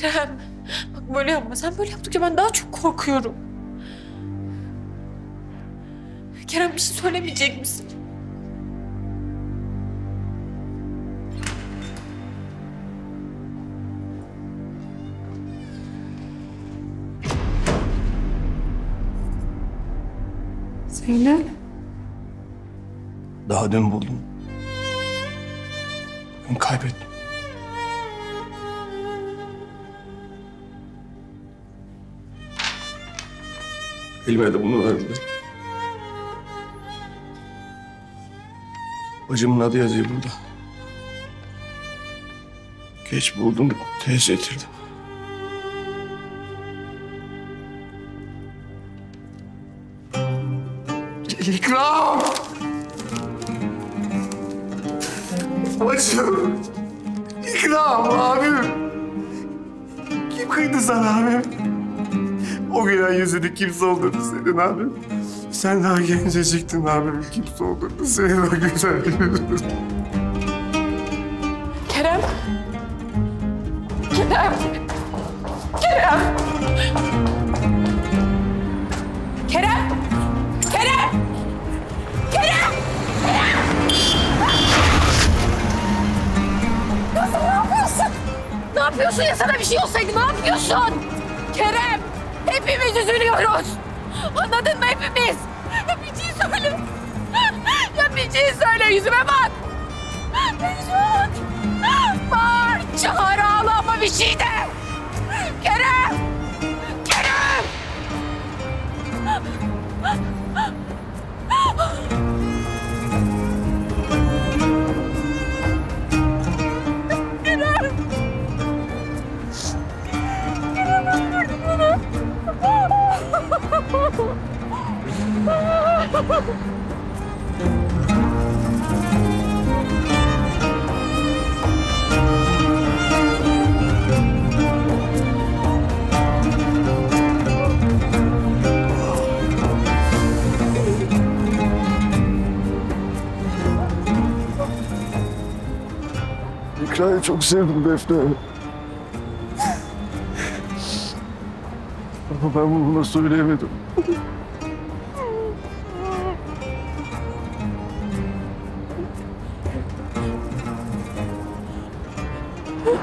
Kerem, bak böyle yapma. Sen böyle yaptıkça ben daha çok korkuyorum. Kerem, bir şey söylemeyecek misin? Zeynep. Daha dün buldum. Bugün kaybettim. Elime de bunu verdiler. Bacımın adı yazıyor burada. Geç buldum, tez getirdim. İkra! Bacım! İkra, abim! Kim kıydı sana abim? O gülen yüzünü kim soldurdu senin abim? Sen daha genceciktin abim. Kim soldurdu senin o gülen yüzünü? Kerem! Kerem! Kerem! Kerem! Kerem! Kerem! Kerem! Nasıl, ne yapıyorsun? Ne yapıyorsun ya? Sana bir şey olsaydı ne yapıyorsun? Kerem! Hepimiz üzülüyoruz. Anladın mı hepimiz? Bir şey söyle. Ya bir şey söyle, yüzüme bak. Mecnun. Bağır, çağır, ağla ama bir şey de. Kerem. Kerem. İkra'yı çok sevdim Defne. Ama ben bunu buna söyleyemedim.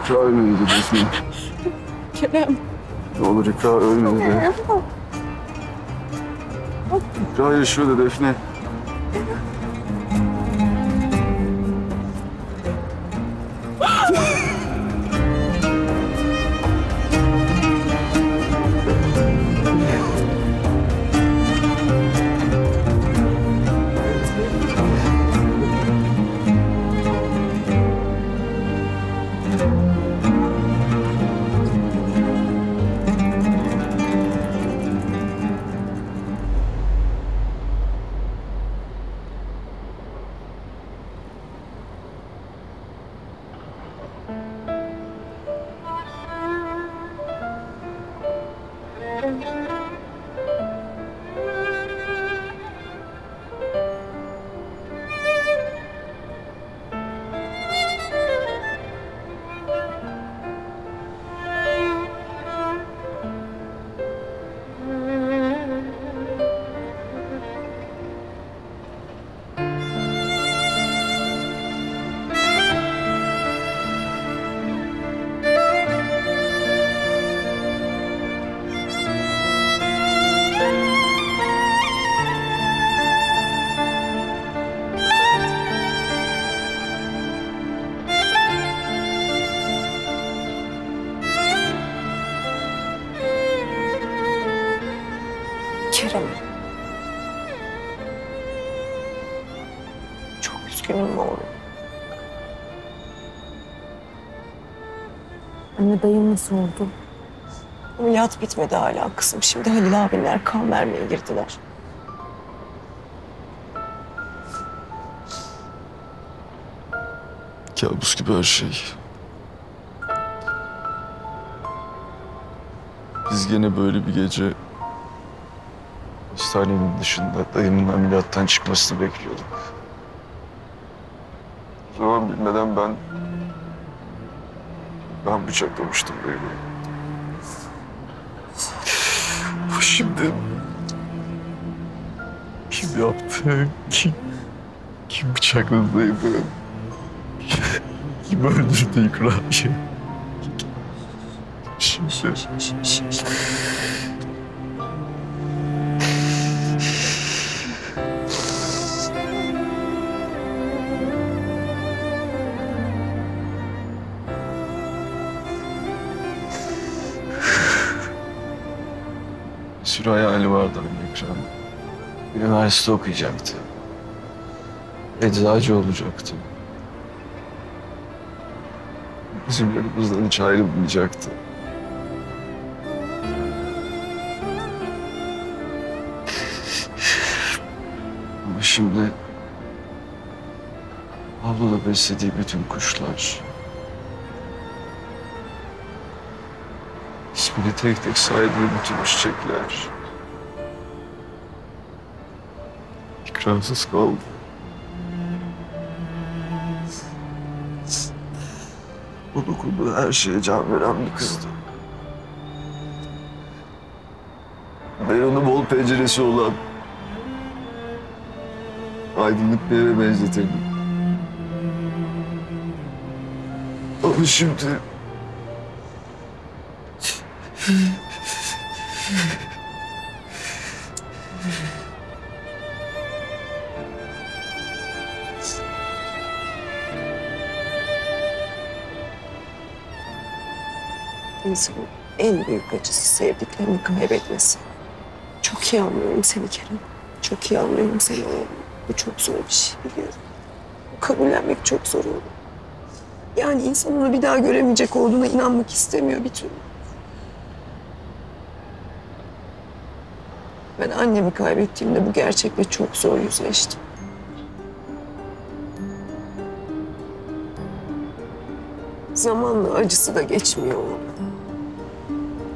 İkra ölmedi Defne. Kerem. Ne olur İkra ölmedi. İkra yaşıyordu Defne. Anne, dayım nasıl oldu? Ameliyat bitmedi hala kızım. Şimdi Halil abinler kan vermeye girdiler. Kabus gibi her şey. Biz gene böyle bir gece hastanenin dışında dayımın ameliyattan çıkmasını bekliyorduk. Zaman bilmeden ben bıçaklamıştım dayımı. şimdi? Kim yaptı? Kim bıçaklıydı? Kim öldürdü İkra'yı? Şimdi... Bir hayali vardı İkra'nın. Üniversite okuyacaktı. Eczacı olacaktı. Bizim yanımızdan hiç ayrılmayacaktı. Ama şimdi... abla beslediği bütün kuşlar... ismini tek tek saydığı bütün çiçekler... İkrasız kaldı. Bu dokunduğu her şeye can veren bir kızdı. Ben onu bol penceresi olan... aydınlık bir eve benzetirdim. Ama şimdi... İnsanın en büyük acısı sevdiklerini kaybetmesi. Çok iyi anlıyorum seni Kerem. Çok iyi anlıyorum seni oğlum. Bu çok zor bir şey biliyorum. Kabullenmek çok zor oldu. Yani insan onu bir daha göremeyecek olduğuna inanmak istemiyor bir türlü. Ben annemi kaybettiğimde bu gerçekle çok zor yüzleştim. Zamanla acısı da geçmiyor oğlum.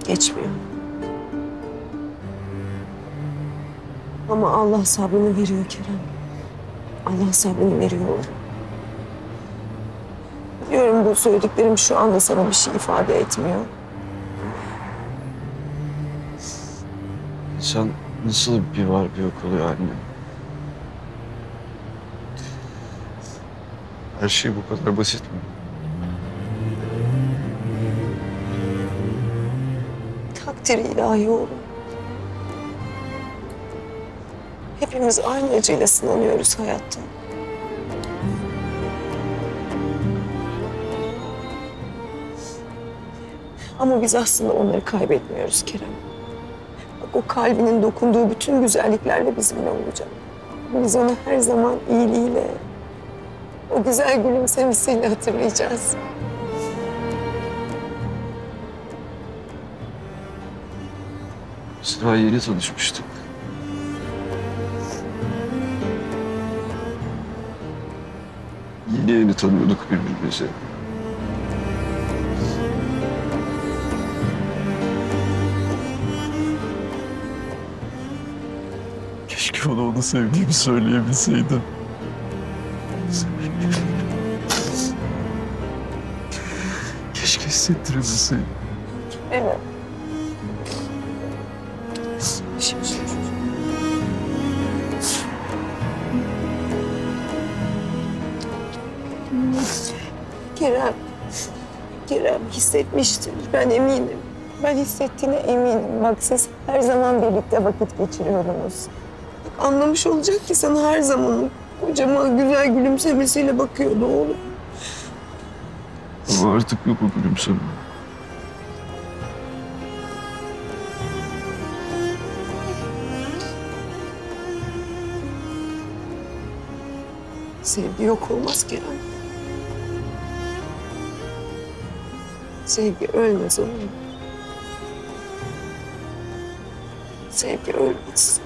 Geçmiyor. Ama Allah sabrını veriyor Kerem. Allah sabrını veriyor oğlum. Biliyorum bu söylediklerim şu anda sana bir şey ifade etmiyor. Sen nasıl bir var bir yok oluyor anne? Her şey bu kadar basit mi? Takdir-i ilahi oğlum. Hepimiz aynı acıyla sınanıyoruz hayatta. Ama biz aslında onları kaybetmiyoruz Kerem. Bak o kalbinin dokunduğu bütün güzelliklerle bizimle olacak. Biz onu her zaman iyiliğiyle, o güzel gülümsemesiyle hatırlayacağız. Biz daha yeni tanışmıştık. Yeni tanıyorduk birbirimizi. Keşke onu sevdiğimi söyleyebilseydim. Keşke hissettirebilseydim. Evet. Kerem hissetmiştir, ben eminim. Ben hissettiğine eminim. Bak siz her zaman birlikte vakit geçiriyorsunuz. Anlamış olacak ki sana her zaman kocama güzel gülümsemesiyle bakıyordu oğlum. Ama artık yok o gülümseme. Sevgi yok olmaz Kerem. Sevgi ölmez oğlum. Sevgi ölmez.